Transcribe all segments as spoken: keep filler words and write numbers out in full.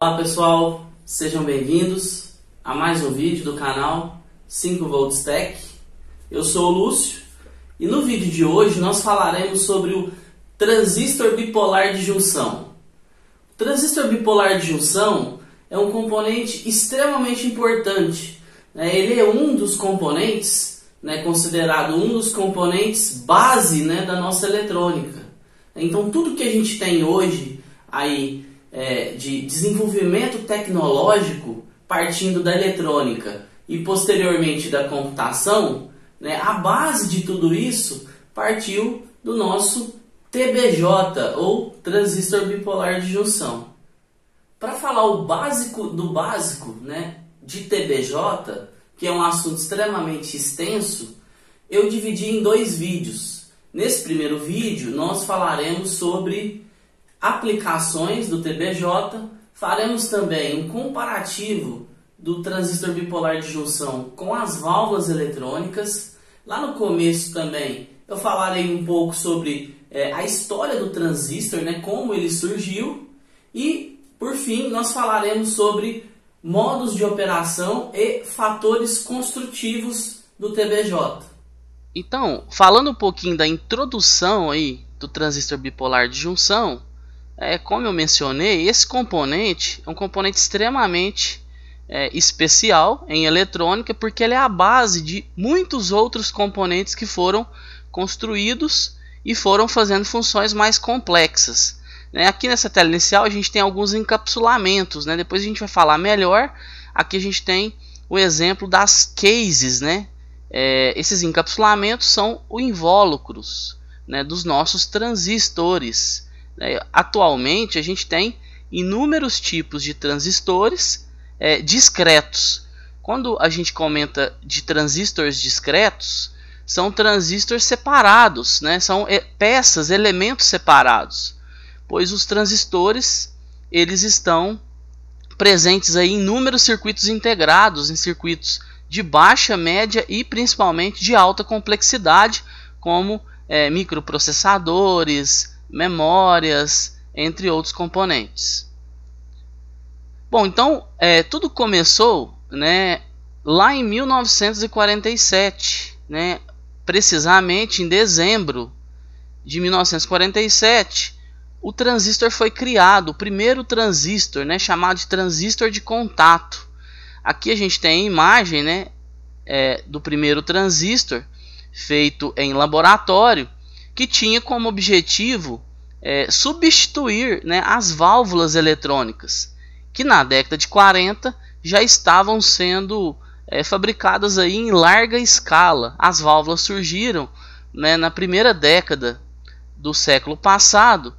Olá pessoal, sejam bem-vindos a mais um vídeo do canal cinco volts tech. Eu sou o Lúcio e no vídeo de hoje nós falaremos sobre o transistor bipolar de junção. O transistor bipolar de junção é um componente extremamente importante, né? Ele é um dos componentes, né, considerado um dos componentes base, né, da nossa eletrônica. Então tudo que a gente tem hoje aí É, de desenvolvimento tecnológico partindo da eletrônica e posteriormente da computação, né, a base de tudo isso partiu do nosso T B J ou transistor bipolar de junção. Para falar o básico do básico, né, de T B J, que é um assunto extremamente extenso, eu dividi em dois vídeos. Nesse primeiro vídeo nós falaremos sobre aplicações do T B J, faremos também um comparativo do transistor bipolar de junção com as válvulas eletrônicas. Lá no começo também eu falarei um pouco sobre é, a história do transistor, né, como ele surgiu, e por fim nós falaremos sobre modos de operação e fatores construtivos do T B J. Então, falando um pouquinho da introdução aí do transistor bipolar de junção, É, como eu mencionei, esse componente é um componente extremamente é, especial em eletrônica, porque ele é a base de muitos outros componentes que foram construídos e foram fazendo funções mais complexas, né? Aqui nessa tela inicial a gente tem alguns encapsulamentos, né? Depois a gente vai falar melhor. Aqui a gente tem o exemplo das cases, né? É, esses encapsulamentos são os invólucros, né, dos nossos transistores. Atualmente a gente tem inúmeros tipos de transistores é, discretos. Quando a gente comenta de transistores discretos, são transistores separados, né? São peças, elementos separados, pois os transistores eles estão presentes aí em inúmeros circuitos integrados, em circuitos de baixa, média e principalmente de alta complexidade, como é, microprocessadores, memórias, entre outros componentes. Bom, então é, tudo começou, né, lá em mil novecentos e quarenta e sete, né, precisamente em dezembro de mil novecentos e quarenta e sete, o transistor foi criado, o primeiro transistor, né, chamado de transistor de contato. Aqui a gente tem a imagem, né, é, do primeiro transistor feito em laboratório, que tinha como objetivo é, substituir, né, as válvulas eletrônicas, que na década de quarenta já estavam sendo é, fabricadas aí em larga escala. As válvulas surgiram, né, na primeira década do século passado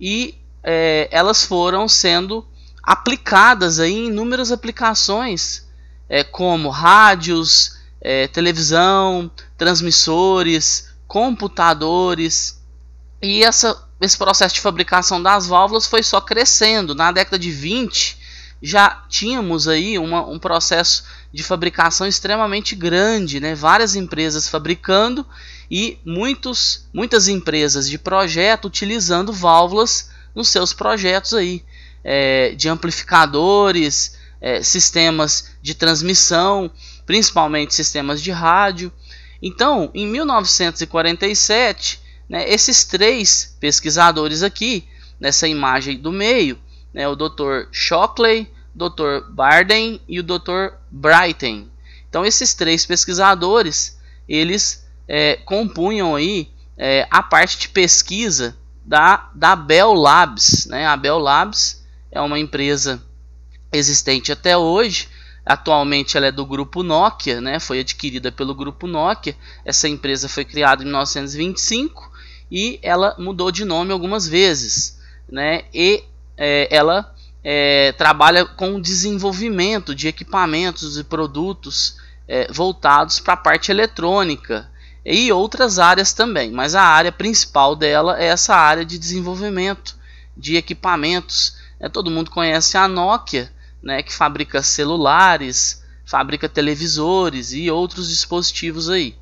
e é, elas foram sendo aplicadas aí em inúmeras aplicações, é, como rádios, é, televisão, transmissores, computadores, e essa, esse processo de fabricação das válvulas foi só crescendo. Na década de vinte já tínhamos aí uma, um processo de fabricação extremamente grande, né? Várias empresas fabricando e muitos, muitas empresas de projeto utilizando válvulas nos seus projetos aí, é, de amplificadores, é, sistemas de transmissão, principalmente sistemas de rádio. Então, em mil novecentos e quarenta e sete, né, esses três pesquisadores aqui, nessa imagem do meio, né, o doutor Shockley, doutor Barden e o doutor Brighten. Então, esses três pesquisadores, eles é, compunham aí, é, a parte de pesquisa da, da Bell Labs, né? A Bell Labs é uma empresa existente até hoje. Atualmente ela é do grupo Nokia, né? Foi adquirida pelo grupo Nokia. Essa empresa foi criada em mil novecentos e vinte e cinco e ela mudou de nome algumas vezes, né? E é, ela é, trabalha com o desenvolvimento de equipamentos e produtos é, voltados para a parte eletrônica e outras áreas também. Mas a área principal dela é essa área de desenvolvimento de equipamentos. É, todo mundo conhece a Nokia, né, que fabrica celulares, fabrica televisores e outros dispositivos aí.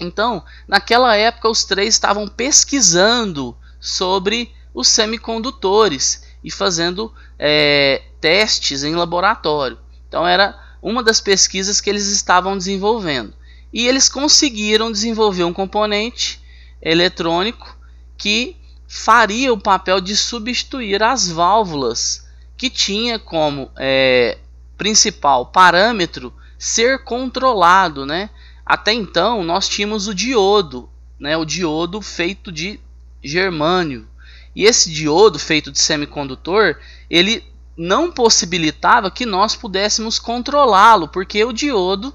Então, naquela época os três estavam pesquisando sobre os semicondutores e fazendo é, testes em laboratório. Então era uma das pesquisas que eles estavam desenvolvendo. E eles conseguiram desenvolver um componente eletrônico que faria o papel de substituir as válvulas, que tinha como é, principal parâmetro ser controlado, né? Até então nós tínhamos o diodo, né? O diodo feito de germânio. E esse diodo feito de semicondutor, ele não possibilitava que nós pudéssemos controlá-lo, porque o diodo,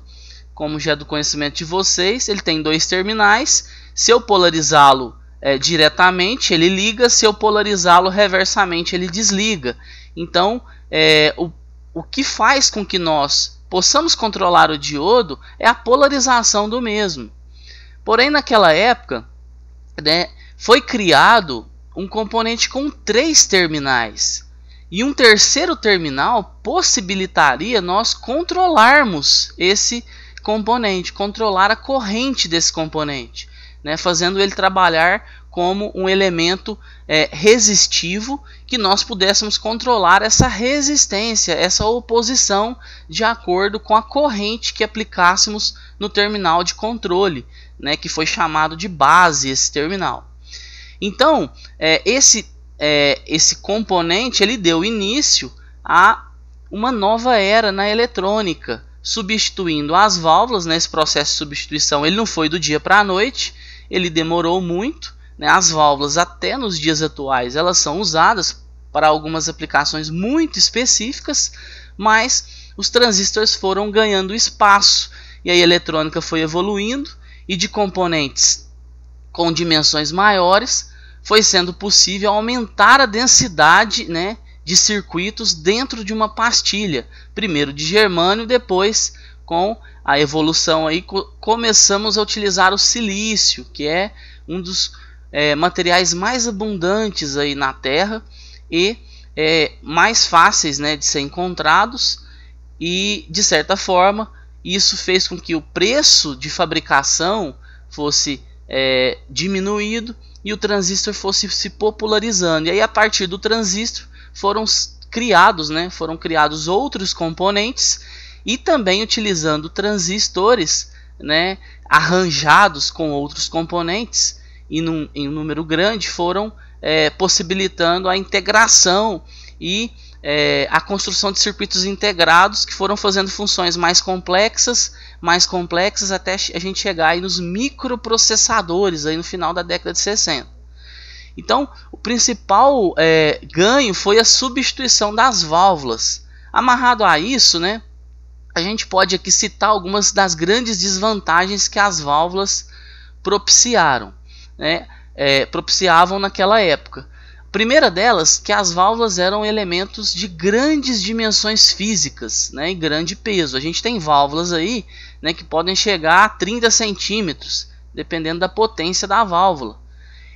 como já é do conhecimento de vocês, ele tem dois terminais. Se eu polarizá-lo é, diretamente, ele liga. Se eu polarizá-lo reversamente, ele desliga. Então, é, o, o que faz com que nós possamos controlar o diodo é a polarização do mesmo. Porém, naquela época, né, foi criado um componente com três terminais. E um terceiro terminal possibilitaria nós controlarmos esse componente, controlar a corrente desse componente, né, fazendo ele trabalhar como um elemento é, resistivo, que nós pudéssemos controlar essa resistência, essa oposição, de acordo com a corrente que aplicássemos no terminal de controle, né, que foi chamado de base esse terminal. Então, é, esse É, esse componente ele deu início a uma nova era na eletrônica, substituindo as válvulas. Nesse processo de substituição, ele não foi do dia para a noite, ele demorou muito, né? As válvulas, até nos dias atuais, elas são usadas para algumas aplicações muito específicas, mas os transistores foram ganhando espaço, e a eletrônica foi evoluindo, e de componentes com dimensões maiores foi sendo possível aumentar a densidade, né, de circuitos dentro de uma pastilha. Primeiro de germânio, depois, com a evolução, aí, co começamos a utilizar o silício, que é um dos é, materiais mais abundantes aí na Terra e é, mais fáceis, né, de ser encontrados. E, de certa forma, isso fez com que o preço de fabricação fosse é, diminuído, e o transistor fosse se popularizando. E aí, a partir do transistor, foram criados, né, foram criados outros componentes, e também utilizando transistores, né, arranjados com outros componentes e num, em um número grande, foram é, possibilitando a integração e é, a construção de circuitos integrados, que foram fazendo funções mais complexas, mais complexas, até a gente chegar aí nos microprocessadores aí no final da década de sessenta. Então, o principal é, ganho foi a substituição das válvulas. Amarrado a isso, né, a gente pode aqui citar algumas das grandes desvantagens que as válvulas propiciaram, né, é, propiciavam naquela época. Primeira delas, que as válvulas eram elementos de grandes dimensões físicas, né, e grande peso. A gente tem válvulas aí, né, que podem chegar a trinta centímetros, dependendo da potência da válvula.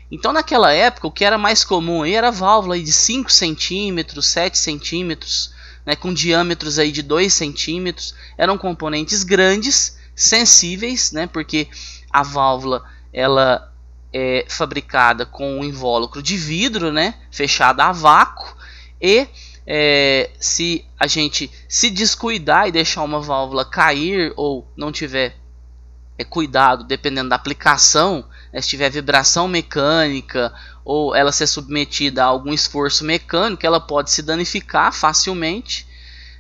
Então, naquela época, o que era mais comum aí era válvula aí de cinco centímetros, sete centímetros, né, com diâmetros aí de dois centímetros. Eram componentes grandes, sensíveis, né, porque a válvula, ela é fabricada com um invólucro de vidro, né, fechada a vácuo, e é, se a gente se descuidar e deixar uma válvula cair, ou não tiver é, cuidado, dependendo da aplicação, né, se tiver vibração mecânica ou ela ser submetida a algum esforço mecânico, ela pode se danificar facilmente.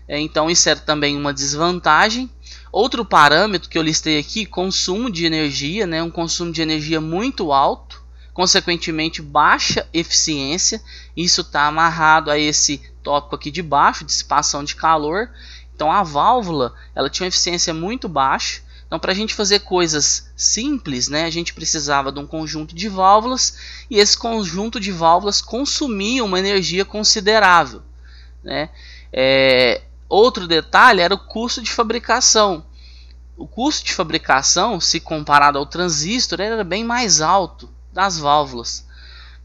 É, então, isso é também uma desvantagem. Outro parâmetro que eu listei aqui, consumo de energia, né, um consumo de energia muito alto, consequentemente baixa eficiência. Isso está amarrado a esse tópico aqui de baixo, dissipação de calor. Então, a válvula, ela tinha uma eficiência muito baixa. Então, para a gente fazer coisas simples, né, a gente precisava de um conjunto de válvulas, e esse conjunto de válvulas consumia uma energia considerável, né? É... Outro detalhe era o custo de fabricação. O custo de fabricação, se comparado ao transistor, era bem mais alto das válvulas,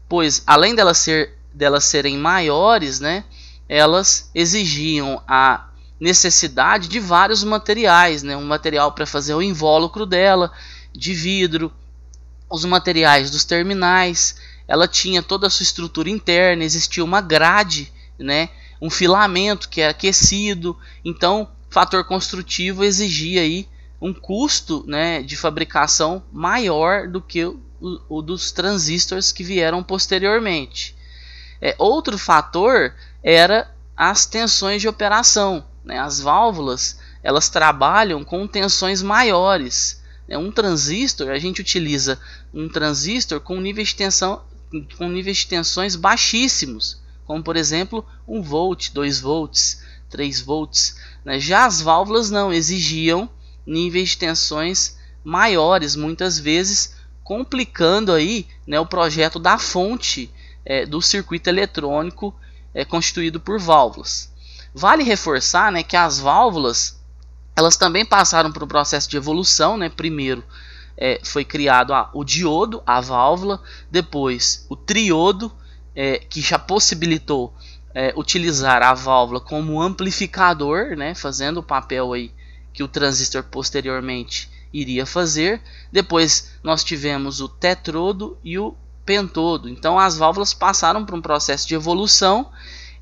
pois, além delas, ser, delas serem maiores, né, elas exigiam a necessidade de vários materiais, né, um material para fazer o invólucro dela, de vidro, os materiais dos terminais. Ela tinha toda a sua estrutura interna, existia uma grade, né, um filamento que é aquecido. Então, fator construtivo exigia aí um custo, né, de fabricação maior do que o, o dos transistores que vieram posteriormente. É, outro fator era as tensões de operação, né? As válvulas, elas trabalham com tensões maiores, né? Um transistor, a gente utiliza um transistor com níveis de tensão, com níveis de tensões baixíssimos, como por exemplo um volt, dois volts, três volts, né? Já as válvulas não, exigiam níveis de tensões maiores, muitas vezes complicando aí, né, o projeto da fonte é, do circuito eletrônico é, constituído por válvulas. Vale reforçar, né, que as válvulas, elas também passaram por um processo de evolução, né? Primeiro é, foi criado a, o diodo, a válvula, depois o triodo, é, que já possibilitou é, utilizar a válvula como amplificador, né, fazendo o papel aí que o transistor posteriormente iria fazer. Depois nós tivemos o tetrodo e o pentodo. Então as válvulas passaram por um processo de evolução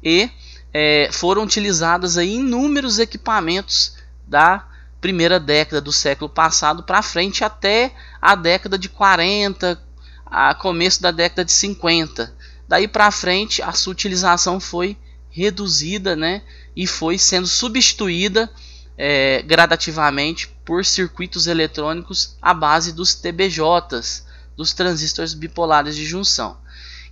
e é, foram utilizadas aí inúmeros equipamentos da primeira década do século passado para frente até a década de quarenta, a começo da década de cinquenta. Daí para frente a sua utilização foi reduzida, né, e foi sendo substituída É, gradativamente por circuitos eletrônicos à base dos T B Js, dos transistores bipolares de junção.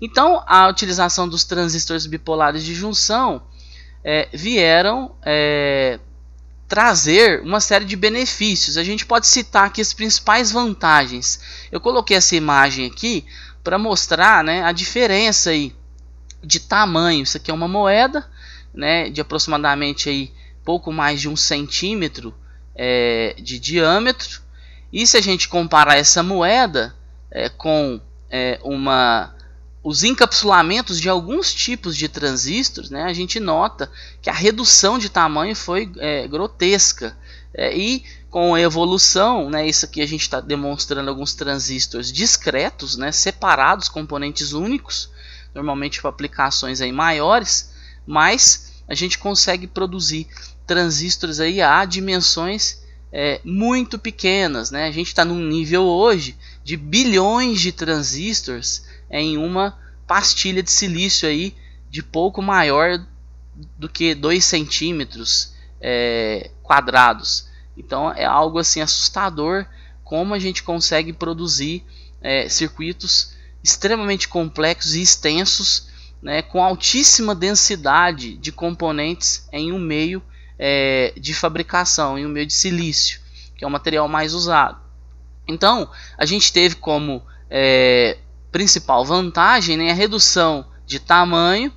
Então, a utilização dos transistores bipolares de junção é, vieram é, trazer uma série de benefícios. A gente pode citar aqui as principais vantagens. Eu coloquei essa imagem aqui para mostrar, né, a diferença aí de tamanho. Isso aqui é uma moeda, né, de aproximadamente aí pouco mais de um centímetro é, de diâmetro, e se a gente comparar essa moeda é, com é, uma, os encapsulamentos de alguns tipos de transistores, né, a gente nota que a redução de tamanho foi é, grotesca, é, e com a evolução, né, isso aqui a gente está demonstrando alguns transistores discretos, né, separados, componentes únicos, normalmente para aplicações aí maiores, mas a gente consegue produzir transistores aí a dimensões é, muito pequenas, né? A gente está num nível hoje de bilhões de transistores em uma pastilha de silício aí de pouco maior do que dois centímetros é, quadrados. Então é algo assim assustador como a gente consegue produzir é, circuitos extremamente complexos e extensos, né, com altíssima densidade de componentes em um meio É, de fabricação, em um meio de silício, que é o material mais usado. Então a gente teve como é, principal vantagem, né, a redução de tamanho,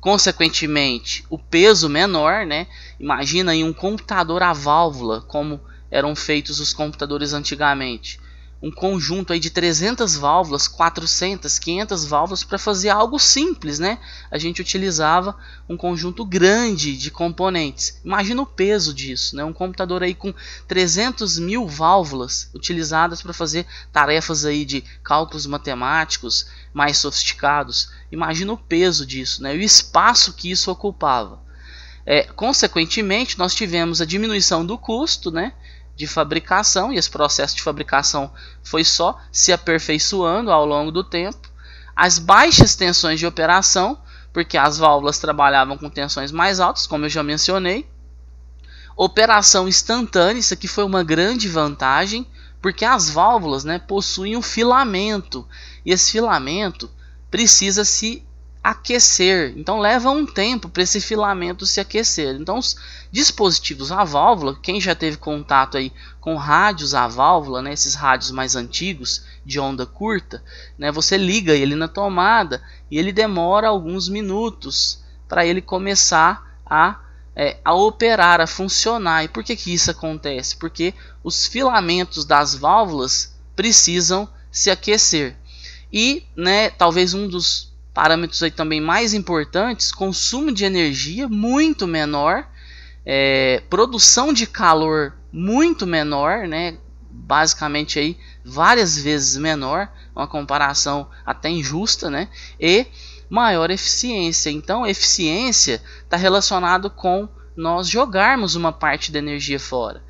consequentemente o peso menor, né? Imagina aí um computador à válvula, como eram feitos os computadores antigamente, um conjunto aí de trezentas válvulas, quatrocentas, quinhentas válvulas para fazer algo simples, né? A gente utilizava um conjunto grande de componentes. Imagina o peso disso, né? Um computador aí com trezentas mil válvulas utilizadas para fazer tarefas aí de cálculos matemáticos mais sofisticados. Imagina o peso disso, né? E o espaço que isso ocupava. É, consequentemente, nós tivemos a diminuição do custo, né, de fabricação, e esse processo de fabricação foi só se aperfeiçoando ao longo do tempo. As baixas tensões de operação, porque as válvulas trabalhavam com tensões mais altas, como eu já mencionei. Operação instantânea, isso aqui foi uma grande vantagem, porque as válvulas, né, possuem um filamento, e esse filamento precisa se aquecer, então leva um tempo para esse filamento se aquecer. Então os dispositivos à válvula, quem já teve contato aí com rádios à válvula, né, esses rádios mais antigos de onda curta, né, você liga ele na tomada e ele demora alguns minutos para ele começar a, é, a operar, a funcionar. E por que que isso acontece? Porque os filamentos das válvulas precisam se aquecer. E, né, talvez um dos parâmetros aí também mais importantes, consumo de energia muito menor, é, produção de calor muito menor, né, basicamente aí várias vezes menor, uma comparação até injusta, né, e maior eficiência. Então, eficiência está relacionado com nós jogarmos uma parte da energia fora.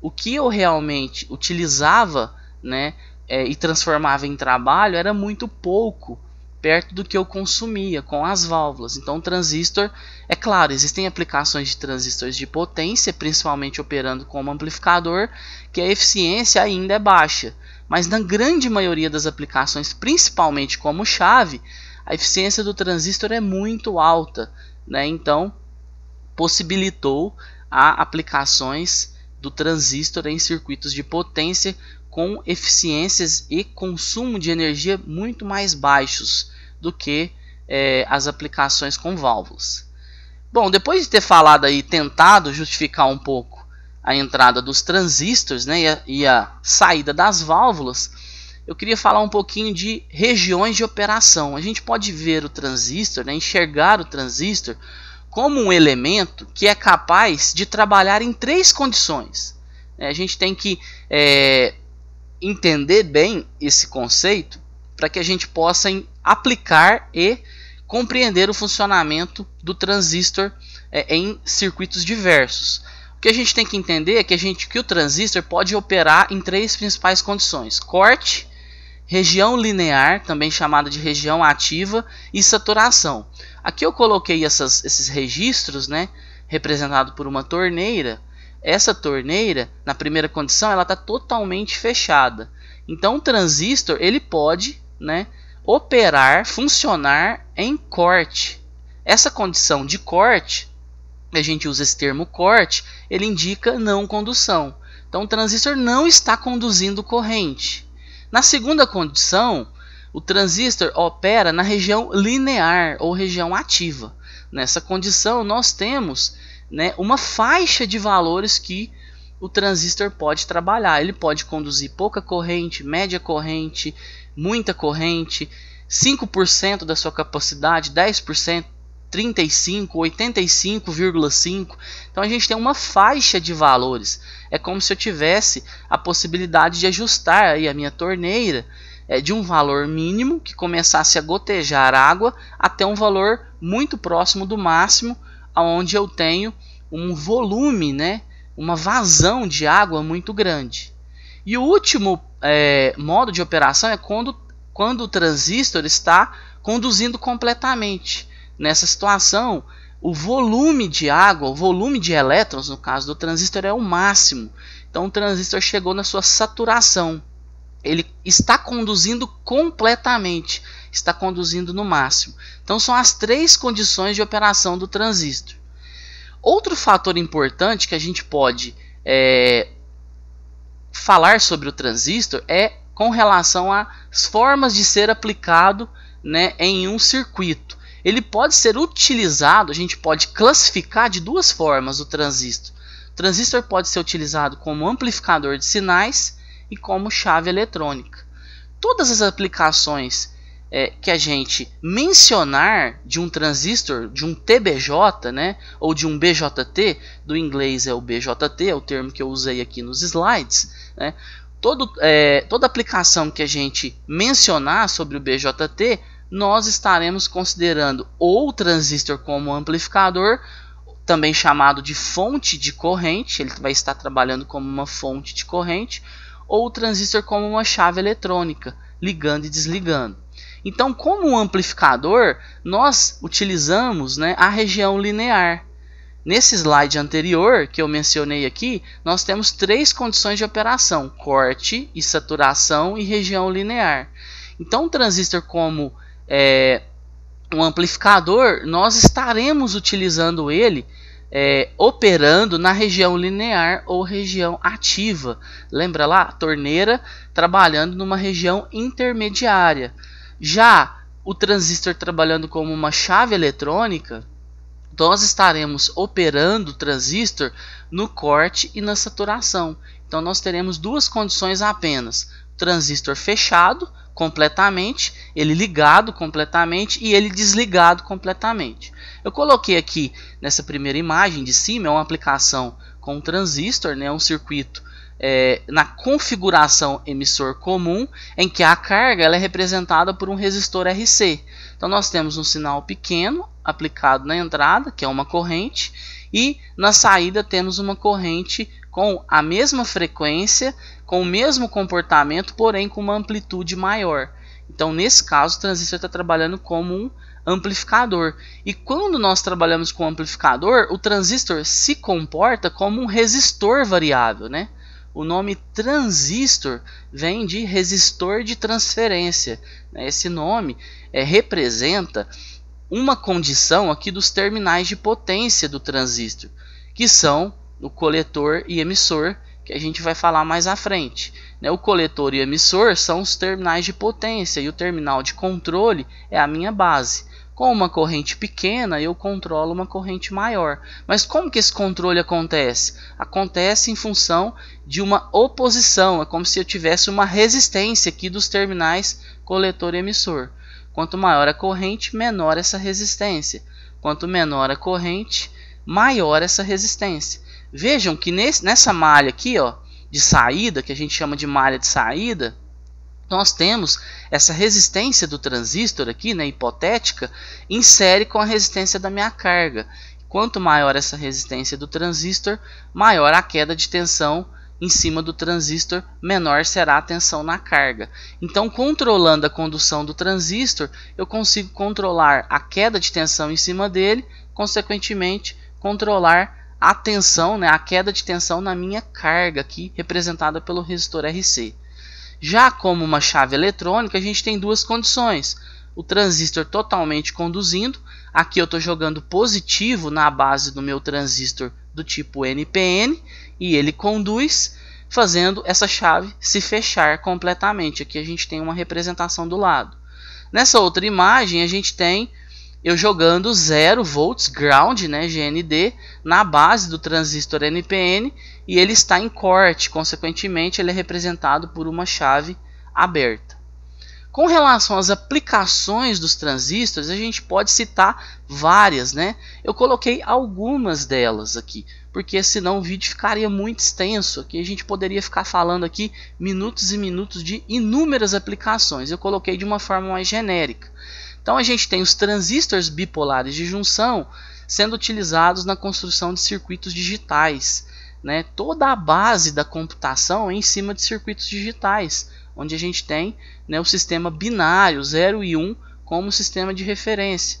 O que eu realmente utilizava, né, é, e transformava em trabalho era muito pouco, perto do que eu consumia com as válvulas. Então, o transistor, é claro, existem aplicações de transistores de potência, principalmente operando como amplificador, que a eficiência ainda é baixa. Mas na grande maioria das aplicações, principalmente como chave, a eficiência do transistor é muito alta, né? Então, possibilitou a aplicações do transistor em circuitos de potência com eficiências e consumo de energia muito mais baixos do que é, as aplicações com válvulas. Bom, depois de ter falado aí, tentado justificar um pouco a entrada dos transistores, né, e, a, e a saída das válvulas, eu queria falar um pouquinho de regiões de operação. A gente pode ver o transistor, né, enxergar o transistor como um elemento que é capaz de trabalhar em três condições. A gente tem que é, entender bem esse conceito para que a gente possa aplicar e compreender o funcionamento do transistor é, em circuitos diversos. O que a gente tem que entender é que, a gente, que o transistor pode operar em três principais condições: corte, região linear, também chamada de região ativa, e saturação. Aqui eu coloquei essas, esses registros, né, representado por uma torneira. Essa torneira, na primeira condição, ela está totalmente fechada. Então, o transistor ele pode, né, operar, funcionar em corte. Essa condição de corte, a gente usa esse termo corte, ele indica não condução. Então, o transistor não está conduzindo corrente. Na segunda condição, o transistor opera na região linear ou região ativa. Nessa condição, nós temos, né, uma faixa de valores que o transistor pode trabalhar. Ele pode conduzir pouca corrente, média corrente, muita corrente, cinco por cento da sua capacidade, dez por cento, trinta e cinco por cento, oitenta e cinco vírgula cinco por cento. Então, a gente tem uma faixa de valores. É como se eu tivesse a possibilidade de ajustar aí a minha torneira é, de um valor mínimo, que começasse a gotejar água, até um valor muito próximo do máximo, onde eu tenho um volume, né, uma vazão de água muito grande. E o último é, modo de operação é quando, quando o transistor está conduzindo completamente. Nessa situação, o volume de água, o volume de elétrons, no caso do transistor, é o máximo. Então, o transistor chegou na sua saturação. Ele está conduzindo completamente, está conduzindo no máximo. Então, são as três condições de operação do transistor. Outro fator importante que a gente pode é, falar sobre o transistor é com relação às formas de ser aplicado, né, em um circuito. Ele pode ser utilizado, a gente pode classificar de duas formas o transistor. O transistor pode ser utilizado como amplificador de sinais e como chave eletrônica. Todas as aplicações é, que a gente mencionar de um transistor, de um T B J, né, ou de um B J T, do inglês é o B J T, é o termo que eu usei aqui nos slides, né, todo, é, toda aplicação que a gente mencionar sobre o B J T, nós estaremos considerando ou o transistor como amplificador, também chamado de fonte de corrente, ele vai estar trabalhando como uma fonte de corrente, ou o transistor como uma chave eletrônica, ligando e desligando. Então, como um amplificador, nós utilizamos, né, a região linear. Nesse slide anterior, que eu mencionei aqui, nós temos três condições de operação: corte e saturação e região linear. Então, o transistor como é, um amplificador, nós estaremos utilizando ele É, operando na região linear ou região ativa. Lembra lá? Torneira trabalhando numa região intermediária. Já o transistor trabalhando como uma chave eletrônica, nós estaremos operando o transistor no corte e na saturação. Então, nós teremos duas condições apenas: o transistor fechado completamente, ele ligado completamente e ele desligado completamente. Eu coloquei aqui nessa primeira imagem de cima é uma aplicação com um transistor, né, um circuito é, na configuração emissor comum, em que a carga ela é representada por um resistor R C. Então nós temos um sinal pequeno aplicado na entrada, que é uma corrente, e na saída temos uma corrente com a mesma frequência, com o mesmo comportamento, porém com uma amplitude maior. Então, nesse caso, o transistor está trabalhando como um amplificador. E quando nós trabalhamos com amplificador, o transistor se comporta como um resistor variável, né? O nome transistor vem de resistor de transferência, né? Esse nome é, representa uma condição aqui dos terminais de potência do transistor, que são o coletor e emissor, que a gente vai falar mais à frente. O coletor e emissor são os terminais de potência, e o terminal de controle é a minha base. Com uma corrente pequena, eu controlo uma corrente maior. Mas como que esse controle acontece? Acontece em função de uma oposição, é como se eu tivesse uma resistência aqui dos terminais coletor e emissor. Quanto maior a corrente, menor essa resistência. Quanto menor a corrente, maior essa resistência. Vejam que nesse, nessa malha aqui, ó, de saída, que a gente chama de malha de saída, nós temos essa resistência do transistor aqui, né, hipotética, em série com a resistência da minha carga. Quanto maior essa resistência do transistor, maior a queda de tensão em cima do transistor, menor será a tensão na carga. Então, controlando a condução do transistor, eu consigo controlar a queda de tensão em cima dele, consequentemente, controlar a tensão, né, a queda de tensão na minha carga aqui, representada pelo resistor R C. Já como uma chave eletrônica, a gente tem duas condições. O transistor totalmente conduzindo, aqui eu estou jogando positivo na base do meu transistor do tipo N P N, e ele conduz, fazendo essa chave se fechar completamente. Aqui a gente tem uma representação do lado. Nessa outra imagem, a gente tem eu jogando zero volts ground, né, G N D, na base do transistor N P N, e ele está em corte, consequentemente ele é representado por uma chave aberta. Com relação às aplicações dos transistores, a gente pode citar várias, né? Eu coloquei algumas delas aqui, porque senão o vídeo ficaria muito extenso, aqui a gente poderia ficar falando aqui minutos e minutos de inúmeras aplicações. Eu coloquei de uma forma mais genérica. Então a gente tem os transistores bipolares de junção sendo utilizados na construção de circuitos digitais, né? Toda a base da computação é em cima de circuitos digitais, onde a gente tem, né, o sistema binário zero e um como sistema de referência.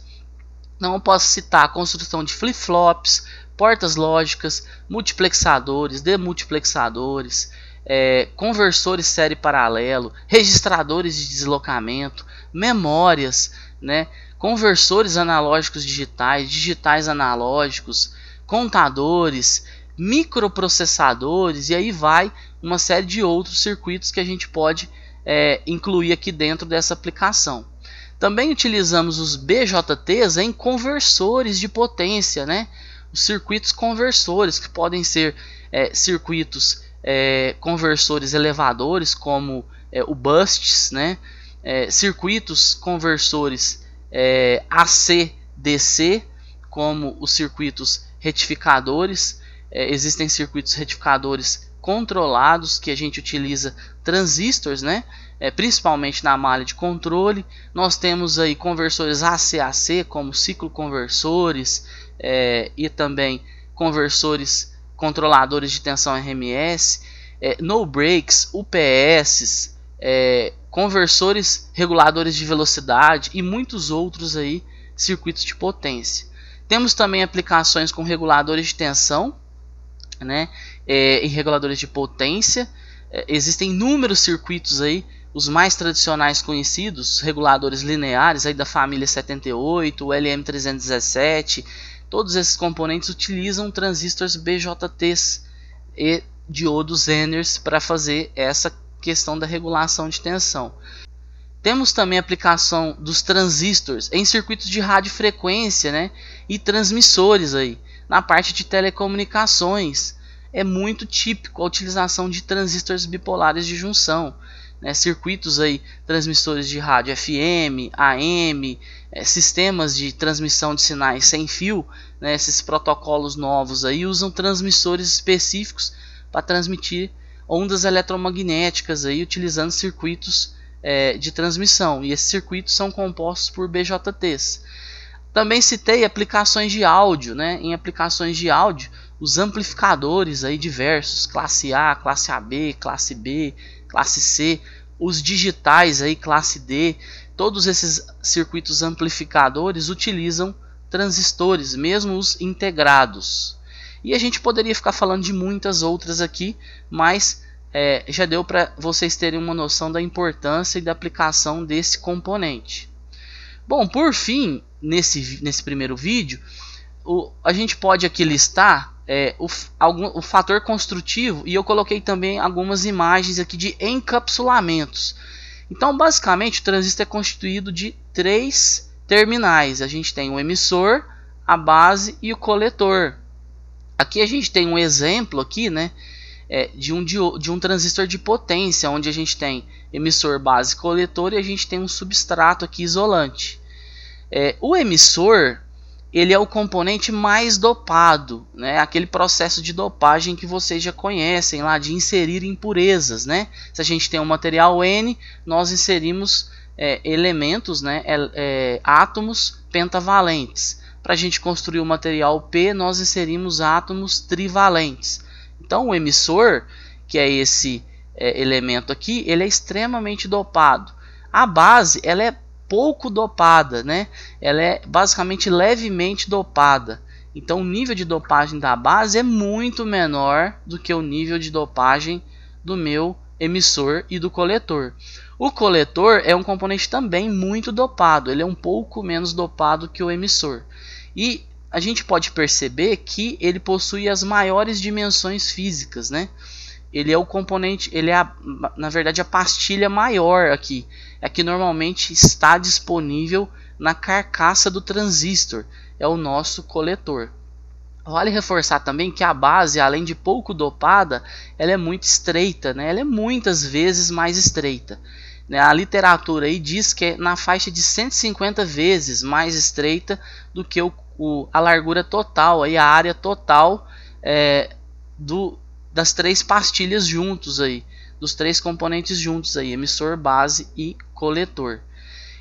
Não posso citar a construção de flip-flops, portas lógicas, multiplexadores, demultiplexadores, é, conversores série paralelo, registradores de deslocamento, memórias, né, conversores analógicos digitais, digitais analógicos, contadores, microprocessadores, e aí vai uma série de outros circuitos que a gente pode é, incluir aqui dentro dessa aplicação. Também utilizamos os B J Ts em conversores de potência, né? Os circuitos conversores, que podem ser é, circuitos é, conversores elevadores, como é, o BUSTS, né? É, circuitos conversores é, A C D C, como os circuitos retificadores. É, existem circuitos retificadores controlados, que a gente utiliza transistores, né? É, principalmente na malha de controle. Nós temos aí conversores A C A C, como cicloconversores, é, e também conversores controladores de tensão R M S, é, no-breaks, U P S, é, conversores reguladores de velocidade e muitos outros aí, circuitos de potência. Temos também aplicações com reguladores de tensão, né, é, e reguladores de potência. É, existem inúmeros circuitos aí, os mais tradicionais conhecidos, reguladores lineares aí da família setenta e oito, o L M trezentos e dezessete, todos esses componentes utilizam transistores B J Ts e diodos Zener para fazer essa questão da regulação de tensão. Temos também a aplicação dos transistores em circuitos de radiofrequência, né, e transmissores aí. Na parte de telecomunicações, é muito típico a utilização de transistores bipolares de junção, né, circuitos aí, transmissores de rádio F M, A M, é, sistemas de transmissão de sinais sem fio, né, esses protocolos novos aí usam transmissores específicos para transmitir ondas eletromagnéticas aí, utilizando circuitos é, de transmissão, e esses circuitos são compostos por B J Ts. Também citei aplicações de áudio, né? Em aplicações de áudio, os amplificadores aí diversos, classe A, classe A B, classe B, classe C, os digitais aí, classe D, todos esses circuitos amplificadores utilizam transistores, mesmo os integrados. E a gente poderia ficar falando de muitas outras aqui, mas é, já deu para vocês terem uma noção da importância e da aplicação desse componente. Bom, por fim, nesse, nesse primeiro vídeo, o, a gente pode aqui listar é, o, algum, o fator construtivo, e eu coloquei também algumas imagens aqui de encapsulamentos. Então, basicamente, o transistor é constituído de três terminais. A gente tem o emissor, a base e o coletor. Aqui a gente tem um exemplo aqui, né, de, um, de um transistor de potência, onde a gente tem emissor, base, coletor, e a gente tem um substrato aqui isolante. É, o emissor, ele é o componente mais dopado, né, aquele processo de dopagem que vocês já conhecem lá, de inserir impurezas, né? Se a gente tem um material N, nós inserimos é, elementos, né, é, é, átomos pentavalentes. Para a gente construir o material P, nós inserimos átomos trivalentes. Então, o emissor, que é esse é, elemento aqui, ele é extremamente dopado. A base, ela é pouco dopada, né? Ela é basicamente levemente dopada. Então, o nível de dopagem da base é muito menor do que o nível de dopagem do meu emissor e do coletor. O coletor é um componente também muito dopado, ele é um pouco menos dopado que o emissor. E a gente pode perceber que ele possui as maiores dimensões físicas, né? Ele é o componente, ele é a, na verdade a pastilha maior aqui, é que normalmente está disponível na carcaça do transistor, é o nosso coletor. Vale reforçar também que a base, além de pouco dopada, ela é muito estreita, né? Ela é muitas vezes mais estreita. A literatura aí diz que é na faixa de cento e cinquenta vezes mais estreita do que o, o, a largura total, aí, a área total é, do, das três pastilhas juntos, aí, dos três componentes juntos, aí, emissor, base e coletor.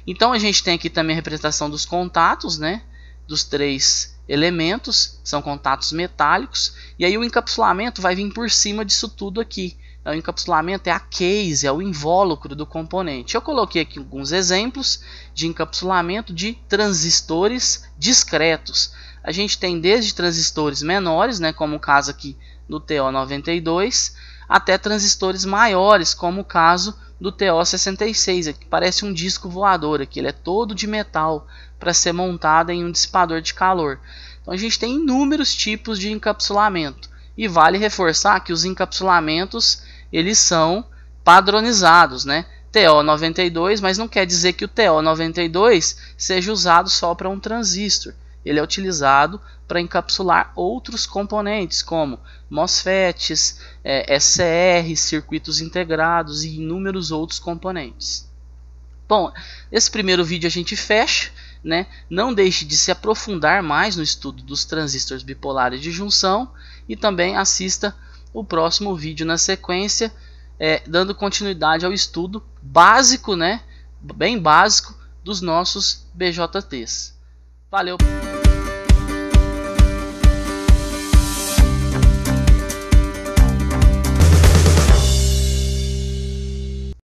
Então a gente tem aqui também a representação dos contatos, né, dos três elementos, são contatos metálicos, e aí o encapsulamento vai vir por cima disso tudo aqui. O encapsulamento é a case, é o invólucro do componente. Eu coloquei aqui alguns exemplos de encapsulamento de transistores discretos. A gente tem desde transistores menores, né, como o caso aqui do T O noventa e dois, até transistores maiores, como o caso do T O sessenta e seis, que parece um disco voador aqui, ele é todo de metal para ser montado em um dissipador de calor. Então a gente tem inúmeros tipos de encapsulamento. E vale reforçar que os encapsulamentos, eles são padronizados, né? T O noventa e dois, mas não quer dizer que o T O noventa e dois seja usado só para um transistor. Ele é utilizado para encapsular outros componentes, como MOSFETs, é, S C R, circuitos integrados e inúmeros outros componentes. Bom, esse primeiro vídeo a gente fecha, né? Não deixe de se aprofundar mais no estudo dos transistores bipolares de junção, e também assista o próximo vídeo na sequência, é, dando continuidade ao estudo básico, né, bem básico, dos nossos B J Ts. Valeu!